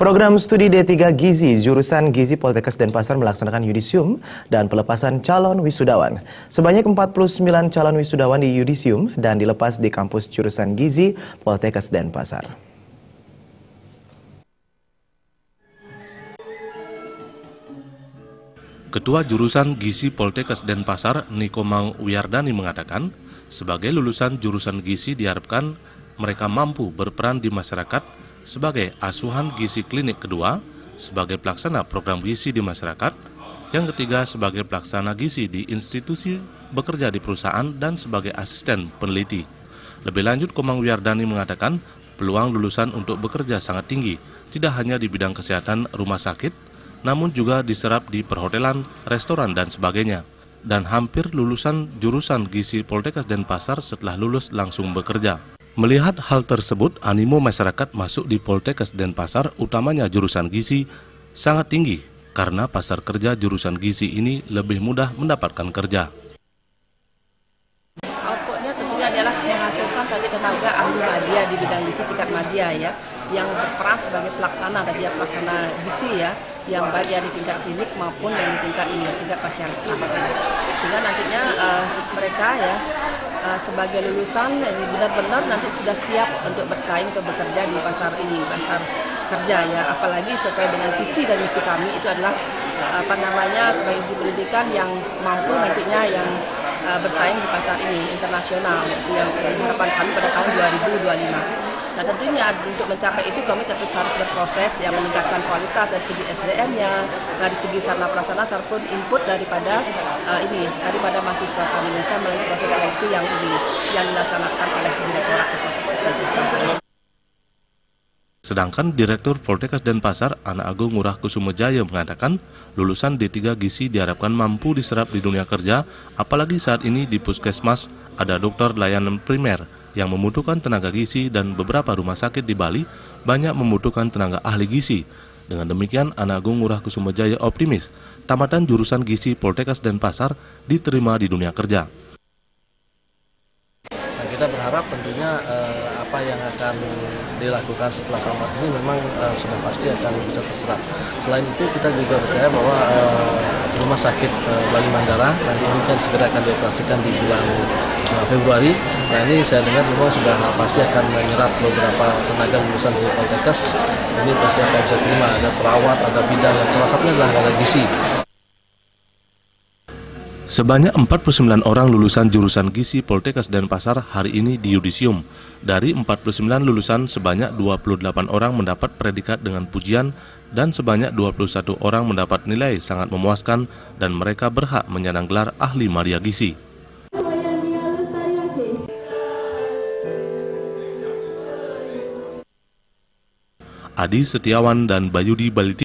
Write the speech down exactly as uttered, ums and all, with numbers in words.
Program studi D tiga Gizi, jurusan Gizi Poltekkes Denpasar melaksanakan YUDISIUM dan pelepasan calon wisudawan. Sebanyak empat puluh sembilan calon wisudawan di YUDISIUM dan dilepas di kampus jurusan Gizi Poltekkes Denpasar. Ketua jurusan Gizi Poltekkes Denpasar, Ni Komang Wiardani mengatakan, sebagai lulusan jurusan Gizi diharapkan mereka mampu berperan di masyarakat sebagai asuhan gizi klinik kedua, sebagai pelaksana program gizi di masyarakat, yang ketiga sebagai pelaksana gizi di institusi, bekerja di perusahaan, dan sebagai asisten peneliti. Lebih lanjut, Komang Wiardani mengatakan peluang lulusan untuk bekerja sangat tinggi, tidak hanya di bidang kesehatan rumah sakit, namun juga diserap di perhotelan, restoran, dan sebagainya. Dan hampir lulusan jurusan Gizi Poltekkes Denpasar setelah lulus langsung bekerja. Melihat hal tersebut, animo masyarakat masuk di Poltekkes Denpasar, utamanya jurusan Gizi, sangat tinggi karena pasar kerja jurusan Gizi ini lebih mudah mendapatkan kerja. Outputnya tentunya adalah menghasilkan tadi tenaga ahli madya di bidang Gizi tingkat madya ya, yang berperan sebagai pelaksana tadi ya, pelaksana Gizi ya, yang baik ya di tingkat klinik maupun yang di tingkat ini, tingkat pasien utama. Sehingga nantinya uh, mereka ya, sebagai lulusan yang benar-benar nanti sudah siap untuk bersaing atau bekerja di pasar ini, pasar kerja ya, apalagi sesuai dengan visi dan misi kami itu adalah apa namanya sebagai pendidikan yang mampu nantinya yang bersaing di pasar ini internasional yang harapan kami pada tahun dua ribu dua puluh lima. Nah tentunya untuk mencapai itu kami terus harus berproses yang meningkatkan kualitas dari segi S D M-nya, nah, dari segi sarana prasarana serta input daripada uh, ini daripada mahasiswa Indonesia melalui proses seleksi yang ini yang dilaksanakan oleh Direktorat Poltekkes. Sedangkan Direktur Poltekkes Denpasar, Anak Agung Ngurah Kusumajaya mengatakan lulusan D tiga Gizi diharapkan mampu diserap di dunia kerja, apalagi saat ini di puskesmas ada dokter layanan primer yang membutuhkan tenaga gizi dan beberapa rumah sakit di Bali banyak membutuhkan tenaga ahli gizi. Dengan demikian, Anak Agung Ngurah Kusumajaya optimis tamatan jurusan Gizi Poltekkes Denpasar diterima di dunia kerja. Nah, kita berharap tentunya eh, apa yang akan dilakukan setelah tamat ini memang eh, sudah pasti akan bisa terserap. Selain itu, kita juga percaya bahwa eh, rumah sakit eh, Bali Mandara nanti ini kan segera akan dioperasikan di bulan eh, Februari. Nah ini saya dengar memang sudah nah, pasti akan menyerap beberapa tenaga lulusan dari Poltekkes. Ini pasti akan bisa terima, ada perawat, ada bidan, dan salah satunya adalah tenaga gizi. Sebanyak empat puluh sembilan orang lulusan jurusan Gizi Poltekkes Denpasar hari ini di YUDISIUM. Dari empat puluh sembilan lulusan, sebanyak dua puluh delapan orang mendapat predikat dengan pujian dan sebanyak dua puluh satu orang mendapat nilai sangat memuaskan dan mereka berhak menyandang gelar ahli madya gizi. Adi Setiawan dan Bayudi Balit.